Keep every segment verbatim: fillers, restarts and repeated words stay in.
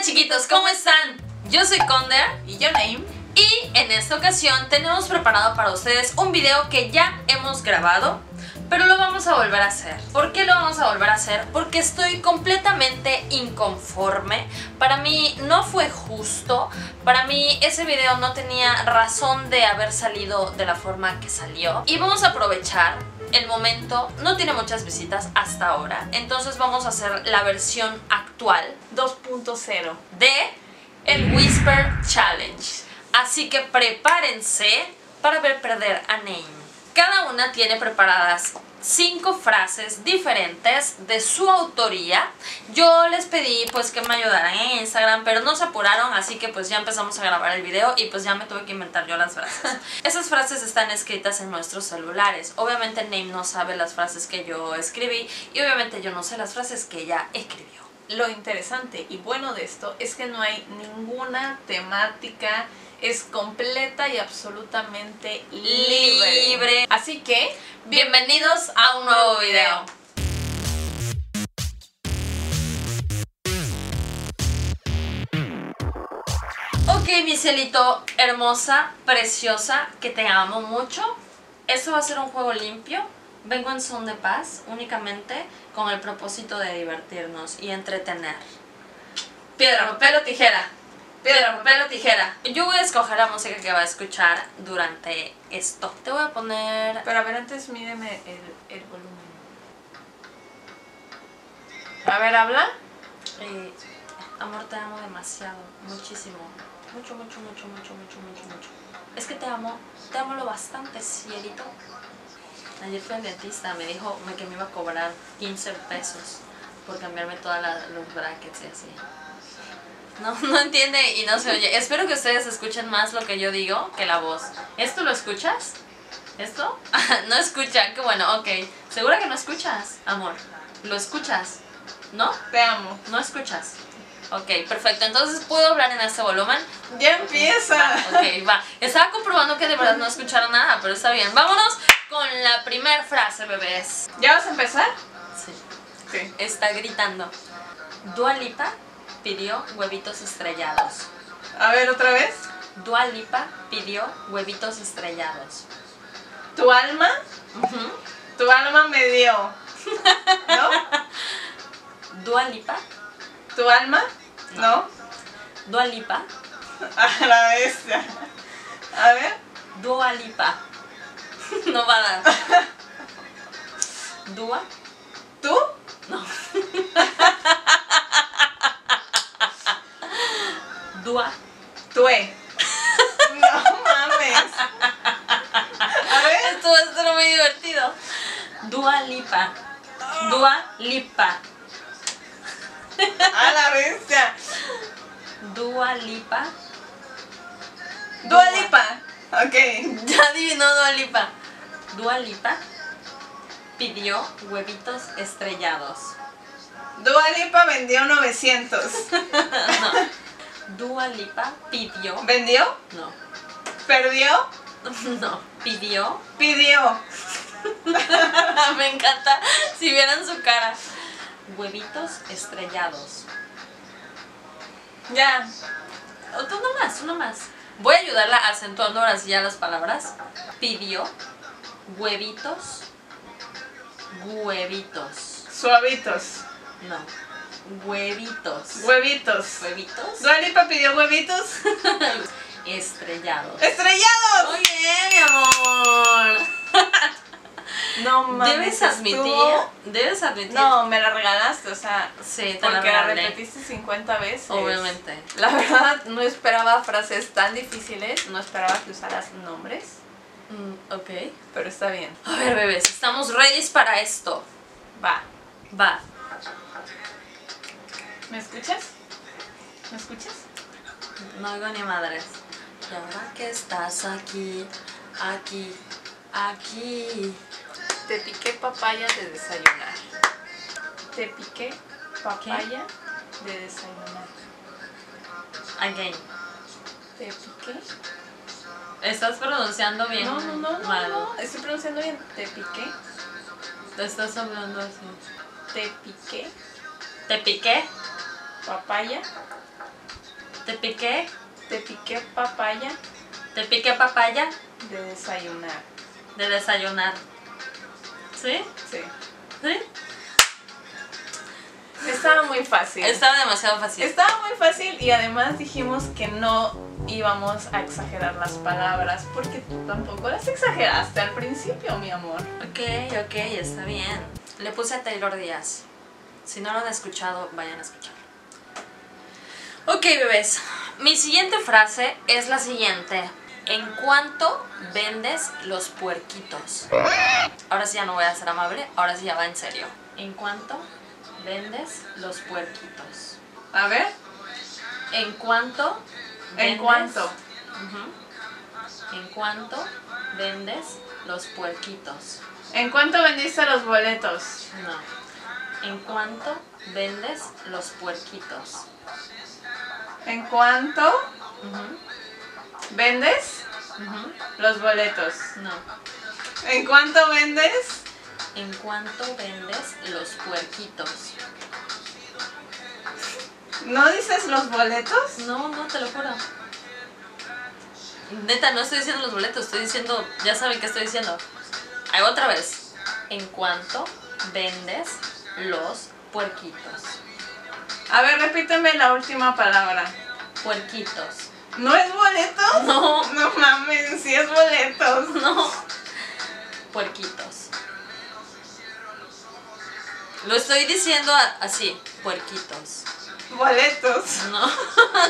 Hola chiquitos, ¿cómo están? Yo soy Conder y yo Name. Y en esta ocasión tenemos preparado para ustedes un video que ya hemos grabado, pero lo vamos a volver a hacer. ¿Por qué lo vamos a volver a hacer? Porque estoy completamente inconforme. Para mí no fue justo. Para mí ese video no tenía razón de haber salido de la forma que salió. Y vamos a aprovechar el momento. No tiene muchas visitas hasta ahora. Entonces vamos a hacer la versión actual dos punto cero de el Whisper Challenge. Así que prepárense para ver perder a Name. Cada una tiene preparadas cinco frases diferentes de su autoría. Yo les pedí pues que me ayudaran en Instagram, pero no se apuraron, así que pues ya empezamos a grabar el video y pues ya me tuve que inventar yo las frases. Esas frases están escritas en nuestros celulares. Obviamente Name no sabe las frases que yo escribí y obviamente yo no sé las frases que ella escribió. Lo interesante y bueno de esto es que no hay ninguna temática. Es completa y absolutamente libre. libre. Así que, bienvenidos a un nuevo video. Ok, mi cielito hermosa, preciosa, que te amo mucho. Esto va a ser un juego limpio. Vengo en son de paz, únicamente con el propósito de divertirnos y entretener. Piedra, papel o tijera. Piedra, papel o tijera. Yo voy a escoger la música que va a escuchar durante esto. Te voy a poner... Pero a ver, antes mídeme el, el volumen. A ver, habla. Eh, amor, te amo demasiado. Muchísimo. Mucho, mucho, mucho, mucho, mucho, mucho, mucho. Es que te amo. Te amo lo bastante, cielito. Ayer fui al dentista. Me dijo que me iba a cobrar quince pesos por cambiarme todos los brackets y así. No, no entiende y no se oye. Espero que ustedes escuchen más lo que yo digo que la voz. ¿Esto lo escuchas? ¿Esto? No escucha, qué bueno, ok. ¿Segura que no escuchas, amor? ¿Lo escuchas? ¿No? Te amo. ¿No escuchas? Ok, perfecto. Entonces, ¿puedo hablar en este volumen? ¡Ya empieza! Ok, va. Estaba comprobando que de verdad no escucharon nada, pero está bien. Vámonos con la primera frase, bebés. ¿Ya vas a empezar? Sí. Sí. Está gritando. Dua Lipa pidió huevitos estrellados. A ver, ¿otra vez? Dua Lipa pidió huevitos estrellados. ¿Tu alma? Uh-huh. Tu alma me dio. ¿No? Dua Lipa. ¿Tu alma? No. ¿No? Dua Lipa. A la bestia. A ver. Dua Lipa. No va a dar. Dua. ¿Tú? No. Dua. Tue. No mames. A ver. Esto va a estar muy divertido. Dua Lipa. Dua Lipa. A la bestia. Dua Lipa. Dua, Dua Lipa. Ok. Ya adivinó Dua Lipa. Dua Lipa pidió huevitos estrellados. Dua Lipa vendió novecientos. No. Dua Lipa pidió. ¿Vendió? No. ¿Perdió? No. ¿Pidió? Pidió. Me encanta. Si vieran su cara. Huevitos estrellados. Ya. Otro, uno más, uno más. Voy a ayudarla acentuando ahora sí ya las palabras. Pidió. Huevitos. Huevitos. Suavitos. No. Huevitos. Huevitos. Huevitos. Dua Lipa pidió huevitos. Estrellados. ¡Estrellados! Muy bien, mi amor. No mames. Debes admitir. ¿Estuvo? Debes admitir. No, me la regalaste, o sea. Sí, te porque la, la repetiste cincuenta veces. Obviamente. La verdad, no esperaba frases tan difíciles. No esperaba que usaras nombres. Mm, ok. Pero está bien. A ver, bebés, estamos ready para esto. Va. Va. ¿Me escuchas? ¿Me escuchas? No oigo ni madres. Y ahora que estás aquí, aquí, aquí. Te piqué papaya de desayunar. Te piqué papaya ¿Qué? de desayunar. Again. Te piqué. ¿Estás pronunciando bien? No, no, no, no, no. Estoy pronunciando bien. Te piqué. Te estás hablando así. Te piqué. Te piqué. Papaya Te piqué. Te piqué papaya. Te piqué papaya. De desayunar. De desayunar. ¿Sí? Sí. ¿Sí? Estaba muy fácil. Estaba demasiado fácil. Estaba muy fácil y además dijimos que no íbamos a exagerar las palabras porque tú tampoco las exageraste al principio, mi amor. Ok, ok, está bien. Le puse a Taylor Díaz. Si no lo han escuchado, vayan a escucharlo. Ok, bebés. Mi siguiente frase es la siguiente. ¿En cuánto vendes los puerquitos? Ahora sí ya no voy a ser amable, ahora sí ya va en serio. ¿En cuánto vendes los puerquitos? A ver. ¿En cuánto? Vendes, ¿En cuánto? Uh-huh. ¿En cuánto vendes los puerquitos? ¿En cuánto vendiste los boletos? No. ¿En cuánto vendes los puerquitos? ¿En cuánto uh-huh. vendes uh-huh. los boletos? No. ¿En cuánto vendes? ¿En cuánto vendes los puerquitos? ¿No dices los boletos? No, no, te lo juro. Neta, no estoy diciendo los boletos, estoy diciendo... Ya saben qué estoy diciendo. Ahí otra vez. ¿En cuánto vendes los puerquitos? A ver, repíteme la última palabra. Puerquitos. ¿No es boletos? No. No mames, sí es boletos. No. Puerquitos. Lo estoy diciendo así, puerquitos. Boletos. No,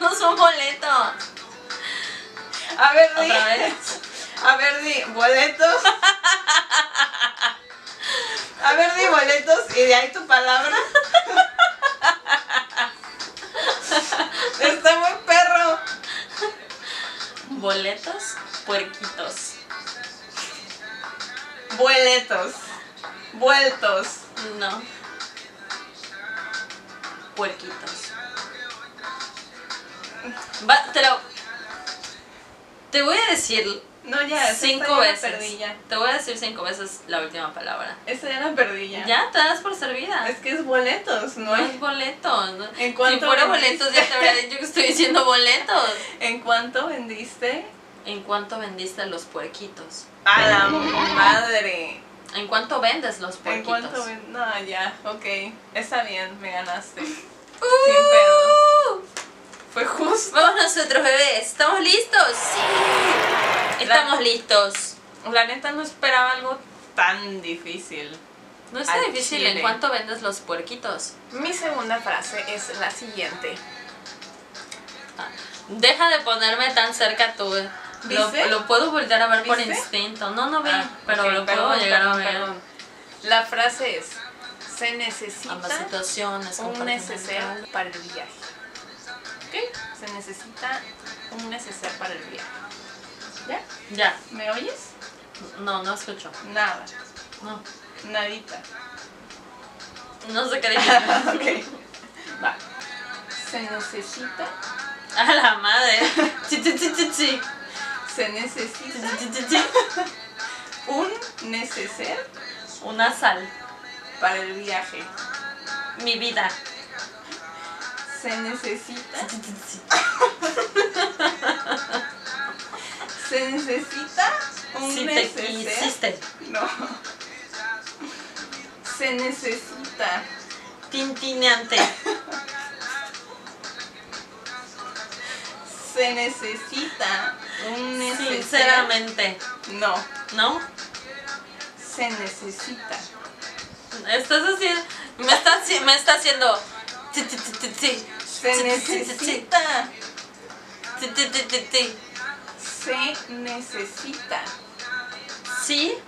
no son boletos. A ver, di. ¿Otra vez? A ver, di, boletos. A ver, di, boletos. Y de ahí tu palabra. Está muy perro. Boletos, puerquitos. Boletos. Vueltos. No. Puerquitos. Va, te, lo, te voy a decir no, ya, cinco veces. Ya te voy a decir cinco veces la última palabra. Esa ya la perdí ya. Ya te das por servida. Es que es boletos, ¿no? No es boletos. ¿No? ¿En cuánto si fuera vendiste? Boletos ya te habría dicho que estoy diciendo boletos. ¿En cuánto vendiste? ¿En cuánto vendiste los puerquitos? A la madre. ¿En cuánto vendes los puerquitos? ¿En cuánto vendes? No, ya, ok. Está bien, me ganaste. Uh, Sin pedos. Fue justo. Vamos nosotros, bebés. ¿Estamos listos? Sí. Estamos la, listos. La neta no esperaba algo tan difícil. No está difícil. Chile. ¿En cuánto vendes los puerquitos? Mi segunda frase es la siguiente. Ah, deja de ponerme tan cerca tú. Lo, lo puedo volver a ver. ¿Viste? Por instinto. No, no veo, ah, pero okay, lo puedo perdón, llegar perdón, a ver. Perdón. La frase es, se necesita ambas situaciones, un neceser para el viaje. ¿Okay? Se necesita un neceser para el viaje. ¿Ya? Ya. ¿Me oyes? No, no escucho. Nada. No. Nadita. No sé qué decir. Okay. Va. Se necesita... A la madre. Chichichichichi. Se necesita un neceser, una sal para el viaje. Mi vida. Se necesita. Se necesita un si neceser. Te quisiste. No. Se necesita. Tintineante. Se necesita un neceser. Sinceramente. No. ¿No? Se necesita. Estás haciendo... Me está, me está haciendo... Se necesita. Se necesita. ¿Sí? No. ¿Sí?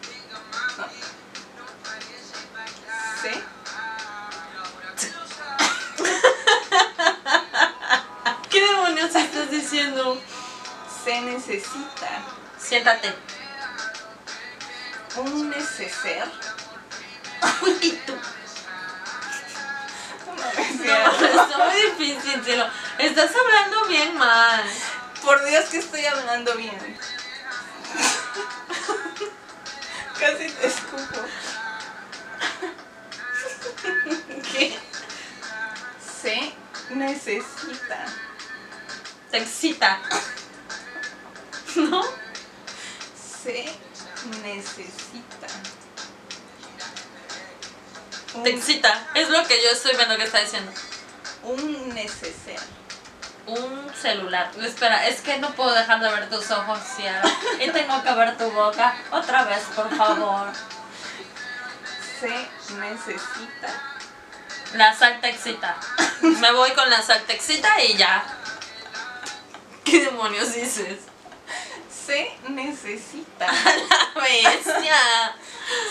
Estás diciendo se necesita. Siéntate. Un neceser. Y tú. No, está muy difícil, cielo. Estás hablando bien mal. Por Dios que estoy hablando bien. Casi te escupo. ¿Qué? Se necesita. te excita, ¿no? Se necesita. Un, te excita, es lo que yo estoy viendo que está diciendo. Un neceser. Un celular. Espera, es que no puedo dejar de ver tus ojos ciertos. Y tengo que ver tu boca otra vez, por favor. Se necesita. La sal te excita. Me voy con la sal te excita y ya. ¿Qué demonios dices? Se necesita. ¡A la bestia!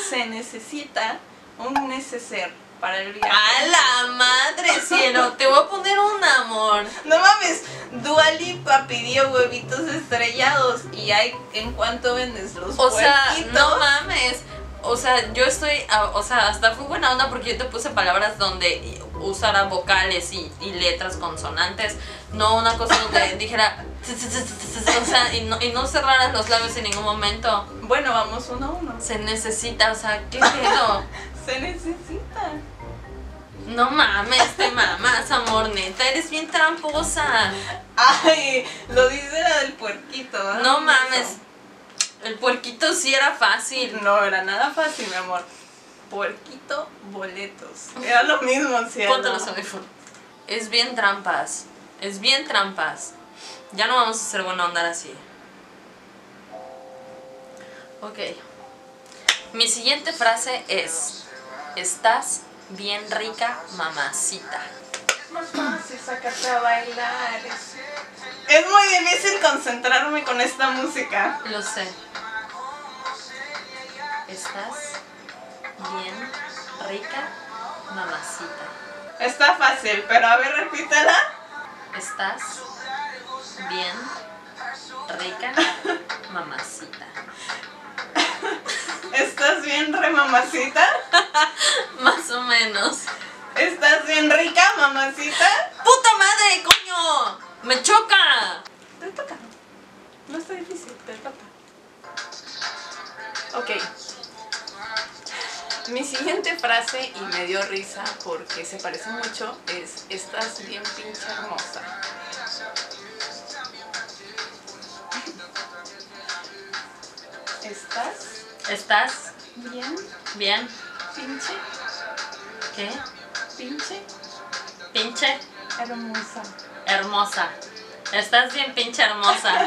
Se necesita un neceser para el viaje. ¡A la madre cielo! Te voy a poner un amor. No mames, Dua Lipa pidió huevitos estrellados y hay, ¿en cuánto vendes los huevitos? O sea, no mames. O sea, yo estoy, o sea, hasta fue buena onda porque yo te puse palabras donde usara vocales y, y letras consonantes, no una cosa donde dijera, o sea, y no, y no cerraras los labios en ningún momento. Bueno, vamos uno a uno. Se necesita, o sea, ¿qué pedo? Se necesita. No mames, te mamas, amor, neta, eres bien tramposa. Ay, lo dice la del puerquito. ¿Eh? No mames. El puerquito sí era fácil. No era nada fácil, mi amor. Puerquito, boletos. Era lo mismo, ¿sí? Ponte los audífonos. Es bien trampas. Es bien trampas. Ya no vamos a hacer buena onda así. Ok. Mi siguiente frase es: estás bien rica, mamacita. Es más fácil sacarte a bailar. Es muy difícil concentrarme con esta música. Lo sé. Estás bien rica, mamacita. Está fácil, pero a ver, repítela. Estás bien rica, mamacita. ¿Estás bien re mamacita? Más o menos. ¿Estás bien rica, mamacita? ¡Puta madre, coño! ¡Me choca! Te toca. No está difícil, te toca. Ok. Mi siguiente frase, y me dio risa porque se parece mucho, es: estás bien pinche hermosa. ¿Estás? ¿Estás? Bien. Bien. Pinche. ¿Qué? Pinche. Pinche. Hermosa. Hermosa. Estás bien pinche hermosa.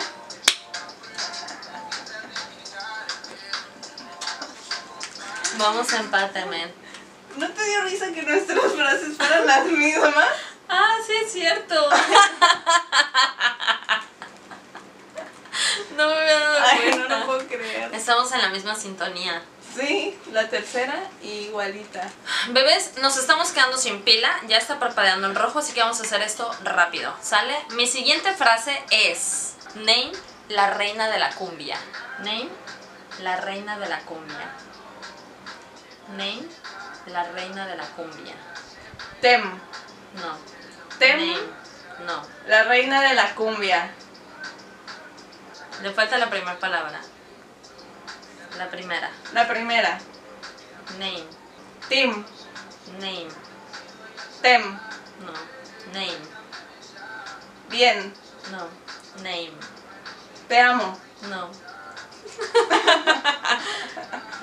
Vamos a empate, men. ¿No te dio risa que nuestras frases fueran las mismas? Ah, sí, es cierto. No me había dado Ay, cuenta. No lo puedo creer. Estamos en la misma sintonía. Sí, la tercera igualita. Bebés, nos estamos quedando sin pila. Ya está parpadeando en rojo, así que vamos a hacer esto rápido. ¿Sale? Mi siguiente frase es: Name, la reina de la cumbia. Name, la reina de la cumbia. Name, la reina de la cumbia. Tem. No. Tem. Name, no. La reina de la cumbia. Le falta la primera palabra. La primera. La primera. Name. Tim. Name. Tem. No. Name. Bien. No. Name. Te amo. No.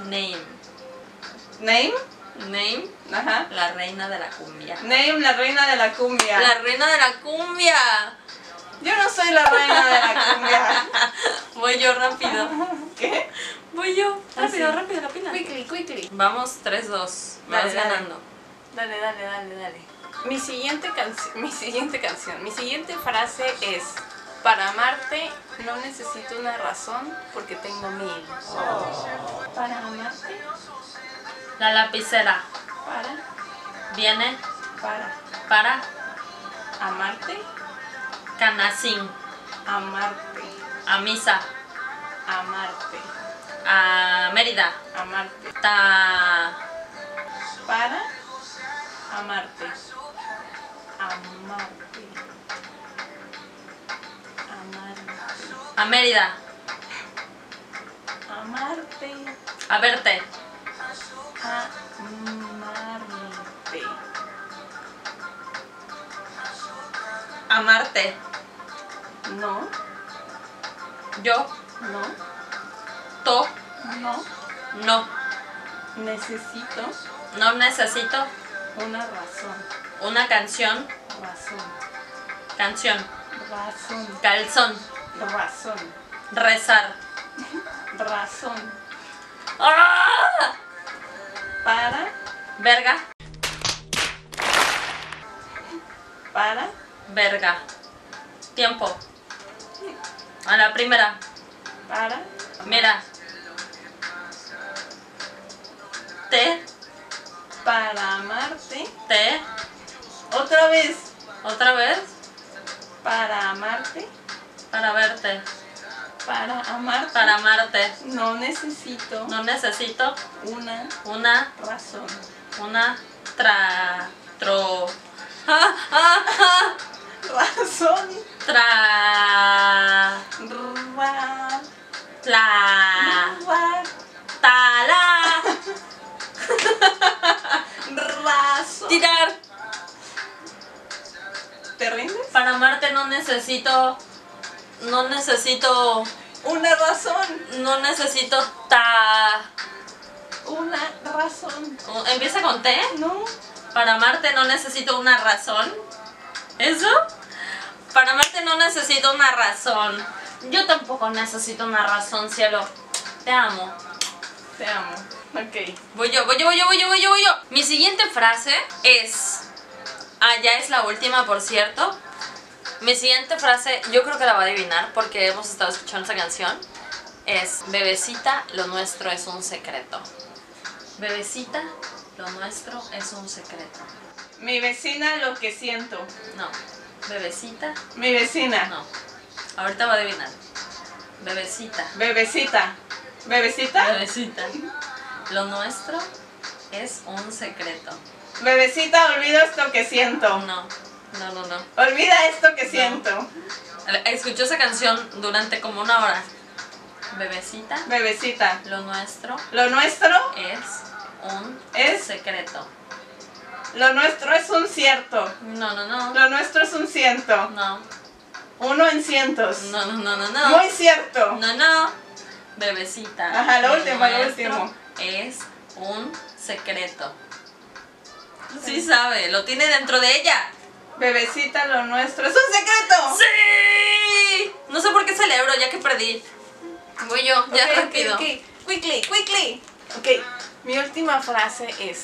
Name. Name. Name. Ajá. La reina de la cumbia. Name, la reina de la cumbia. La reina de la cumbia. Yo no soy la reina de la cumbia. Voy yo rápido. ¿Qué? Voy yo. Rápido, Así. rápido, la pila. Quickly, quickly. Vamos, tres, dos. Me vas ganando. Dale, dale, dale, dale. Mi siguiente canción, mi siguiente canción, mi siguiente frase es: para amarte no necesito una razón porque tengo mil. Oh. Para amarte. La lapicera. Para. Viene. Para. Para. Amarte. Canacín. Amarte. A misa. Amarte. A Mérida. Amarte. Ta... Para. Amarte. Amarte. Amarte. A Mérida. Amarte. A verte. Amarte. Amarte. No. Yo. No. To. No. No. Necesito. No necesito. Una razón. Una canción. Razón. Canción. Razón. Calzón. Razón. Rezar. Razón. ¡Ah! Para. Verga. Para. Verga. Tiempo. A la primera. Para. Mira. Te. Para amarte. Te. Otra vez. Otra vez. Para amarte. Para verte. Para amarte. Para amarte. No necesito. No necesito. Una. Una. Razón. Una. Tra. Tro. Ah, ah, ah. Razón. Tra. Ra. La. Ra. Tala. Razón. Tirar. ¿Te rindes? Para amarte no necesito. No necesito. Una razón. No necesito ta. Una razón. ¿Empieza con T? No. Para amarte no necesito una razón. ¿Eso? Para amarte no necesito una razón. Yo tampoco necesito una razón, cielo. Te amo. Te amo. Ok. Voy yo, voy yo, voy yo, voy yo, voy yo, voy yo. Mi siguiente frase es... Ah, ya es la última, por cierto. Mi siguiente frase, yo creo que la va a adivinar porque hemos estado escuchando esa canción. Es, bebecita, lo nuestro es un secreto. Bebecita, lo nuestro es un secreto. Mi vecina, lo que siento. No. Bebecita. Mi vecina. No. Ahorita va a adivinar. Bebecita. Bebecita. Bebecita. Bebecita. Lo nuestro es un secreto. Bebecita, olvida esto que siento. No. No, no, no. Olvida esto que siento. No. Escuchó esa canción durante como una hora. Bebecita. Bebecita. Lo nuestro. Lo nuestro. Es un es secreto. Lo nuestro es un cierto. No, no, no. Lo nuestro es un ciento. No. Uno en cientos. No, no, no, no, no. Muy cierto. No, no. Bebecita. Ajá, lo último, lo último. Es un secreto. Sí sabe, lo tiene dentro de ella. Bebecita, lo nuestro es un secreto. ¡Sí! No sé por qué celebro, ya que perdí. Voy yo, ya okay, rápido. Okay, okay. Quickly, quickly. Ok, mi última frase es: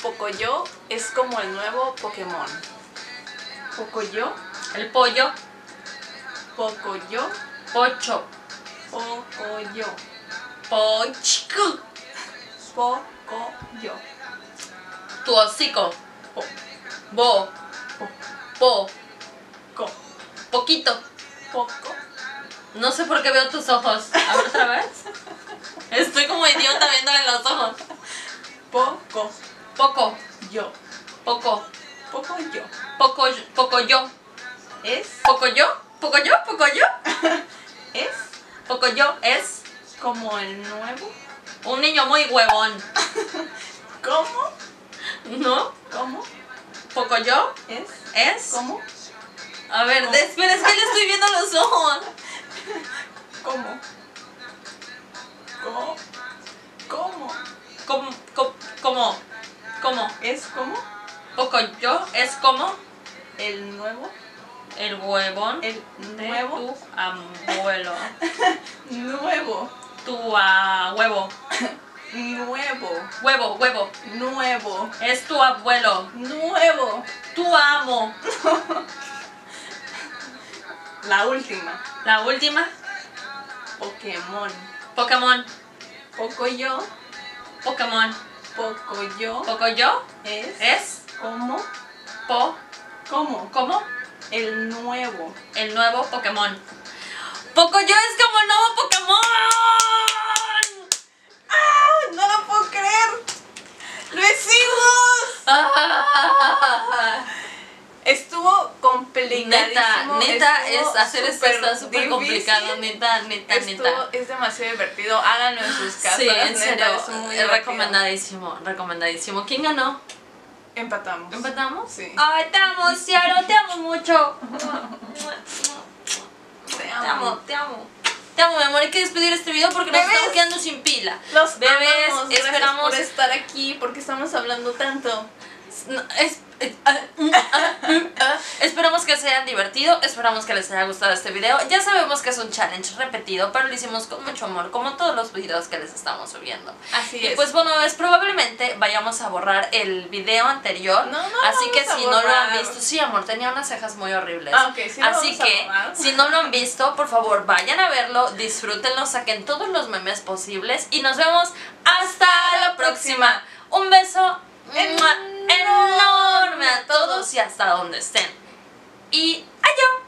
Pocoyo es como el nuevo Pokémon. Pocoyo. El pollo. Pocoyo. Pocho. Pocoyo. Pochico. Pocoyo. Tu hocico. Po. Bo. Po. Co. Poquito. Poco. No sé por qué veo tus ojos. A ver otra vez. Estoy como idiota viéndole los ojos. Poco. Poco. Yo. Poco. Poco yo. Poco, poco yo. Es. Poco yo. Poco yo. Poco yo. Es. Poco yo es. Como el nuevo. Un niño muy huevón. ¿Cómo? No. ¿Cómo? Pocoyo es, es, ¿cómo? A ver, ¿cómo? Espera, es que le estoy viendo los ojos. ¿Cómo? ¿Cómo? ¿Cómo? ¿Cómo? ¿Cómo? ¿Cómo? ¿Cómo? ¿Es como? Pocoyo es como el nuevo, el huevón, el nuevo de tu abuelo, nuevo, tu uh, huevo. Nuevo. Huevo, huevo. Nuevo. Es tu abuelo. Nuevo. Tu amo. La última. La última. Pokémon. Pokémon. Pocoyo. Pokémon. Pocoyo. Pocoyo. Es. Es. Como. Po. Como. Como. El nuevo. El nuevo Pokémon. Pocoyo es como el nuevo Pokémon. ¡No lo puedo creer! ¡Lo hicimos! Ah, estuvo complicadísimo. Neta, neta, estuvo es hacer esto está súper complicado. Neta, neta, estuvo, neta. Es demasiado divertido. Háganlo en sus casas. Sí, en neta, serio. Es muy es recomendadísimo, recomendadísimo. ¿Quién ganó? Empatamos. ¿Empatamos? Sí. ¡Ay, te amo, Ciaro! ¡Te amo mucho! amo, te amo. Te amo, mi amor, hay que despedir este video porque Bebés, nos estamos quedando sin pila. Los Bebés, amamos, esperamos por estar aquí, porque estamos hablando tanto. No, es, eh, ah, ah, ah. Esperamos que se hayan divertido, esperamos que les haya gustado este video. Ya sabemos que es un challenge repetido, pero lo hicimos con mucho amor, como todos los videos que les estamos subiendo. Así y es. Pues bueno, es, probablemente vayamos a borrar el video anterior. No, no, así que si no lo han visto, sí, amor, tenía unas cejas muy horribles. Ah, okay, sí, así que si no lo han visto, por favor vayan a verlo, disfrútenlo, saquen todos los memes posibles y nos vemos hasta la próxima. Un beso enorme a todos y hasta donde estén. Y adiós.